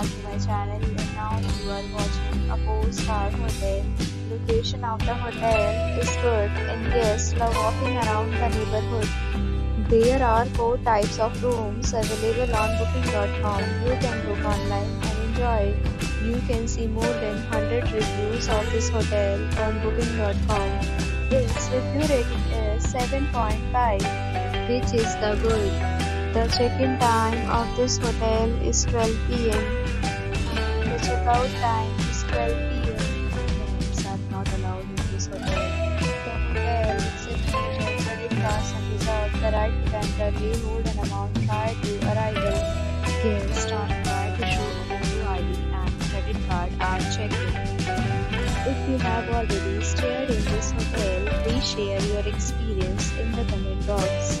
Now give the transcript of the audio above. back to my channel, and now you are watching a 4-star hotel. Location of the hotel is good and guests love walking around the neighborhood. There are 4 types of rooms available on booking.com. You can book online and enjoy it. You can see more than 100 reviews of this hotel on booking.com. Its review rating is 7.5, which is the good. The check-in time of this hotel is 12 p.m. The check-out time is 12 p.m. Pets are not allowed in this hotel. The hotel accepts major credit cards and reserves the right to temporarily hold an amount prior to arrival. Guests are required to show a photo ID and credit card at check-in. If you have already stayed in this hotel, please share your experience in the comment box.